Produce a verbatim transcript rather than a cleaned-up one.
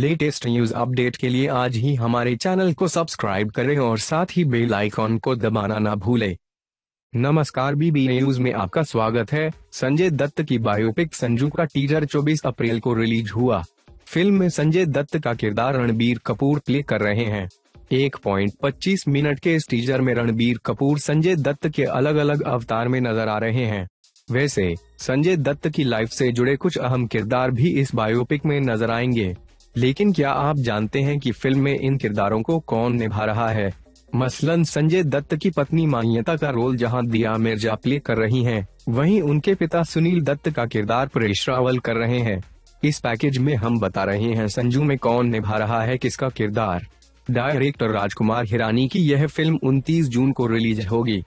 Latest news update के लिए आज ही हमारे चैनल को सब्सक्राइब करें और साथ ही बेल आइकॉन को दबाना ना भूलें। नमस्कार, बीबी न्यूज में आपका स्वागत है। संजय दत्त की बायोपिक संजू का टीजर चौबीस अप्रैल को रिलीज हुआ। फिल्म में संजय दत्त का किरदार रणबीर कपूर प्ले कर रहे हैं। एक पॉइंट पच्चीस मिनट के इस टीजर में रणबीर कपूर संजय दत्त के अलग अलग अवतार में नजर आ रहे हैं। वैसे संजय दत्त की लाइफ से जुड़े कुछ अहम किरदार भी इस बायोपिक में नजर आएंगे, लेकिन क्या आप जानते हैं कि फिल्म में इन किरदारों को कौन निभा रहा है? मसलन संजय दत्त की पत्नी मयंता का रोल जहां दिया मिर्जा प्ले कर रही हैं, वहीं उनके पिता सुनील दत्त का किरदार परेश रावल कर रहे हैं। इस पैकेज में हम बता रहे हैं संजू में कौन निभा रहा है किसका किरदार। डायरेक्टर राजकुमार हिरानी की यह फिल्म उनतीस जून को रिलीज होगी।